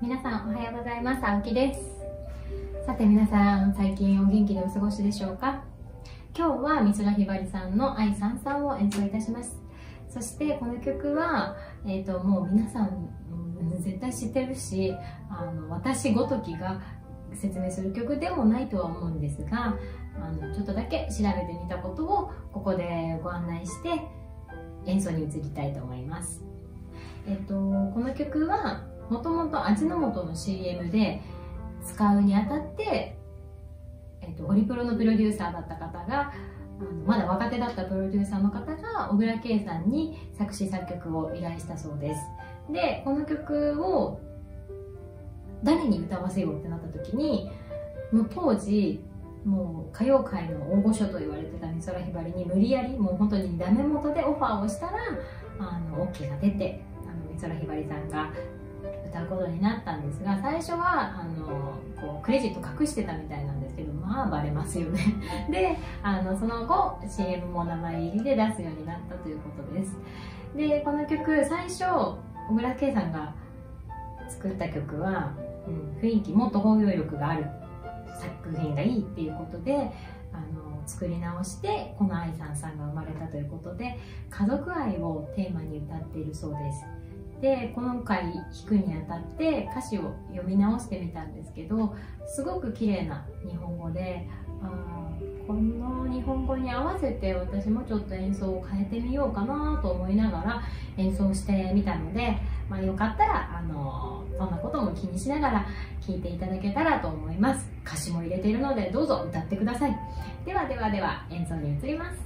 皆さんおはようございます。あうきです。さて皆さん、最近お元気でお過ごしでしょうか？今日は美空ひばりさんの愛燦燦を演奏いたします。そしてこの曲は、もう皆さん、絶対知ってるし、私ごときが説明する曲でもないとは思うんですが、ちょっとだけ調べてみたことをここでご案内して演奏に移りたいと思います。この曲はもともと味の素の CM で使うにあたって、ホリプロのプロデューサーだった方が、まだ若手だったプロデューサーの方が小倉圭さんに作詞作曲を依頼したそうです。でこの曲を誰に歌わせようってなった時に、もう当時もう歌謡界の大御所と言われてた美空ひばりに無理やりもう本当にダメ元でオファーをしたらOK が出て、美空ひばりさんが歌うことになったんですが、最初はこうクレジット隠してたみたいなんですけど、まあバレますよねでその後 CM も名前入りで出すようになったということです。でこの曲、最初小倉圭さんが作った曲は、雰囲気もっと包容力がある作品がいいっていうことで作り直して、この愛燦燦が生まれたということで、家族愛をテーマに歌っているそうです。で今回弾くにあたって歌詞を読み直してみたんですけど、すごく綺麗な日本語で、この日本語に合わせて私もちょっと演奏を変えてみようかなと思いながら演奏してみたので、よかったらそんなことも気にしながら聴いていただけたらと思います。歌詞も入れているのでどうぞ歌ってください。ではでは演奏に移ります。